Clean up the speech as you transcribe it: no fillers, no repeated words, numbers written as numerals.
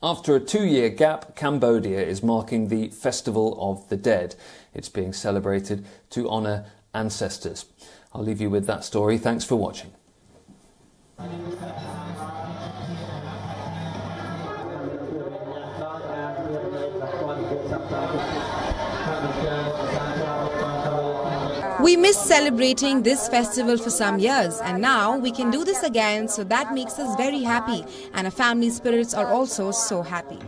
After a 2-year gap, Cambodia is marking the Festival of the Dead. It's being celebrated to honour ancestors. I'll leave you with that story. Thanks for watching. We missed celebrating this festival for some years, and now we can do this again, so that makes us very happy, and our family spirits are also so happy.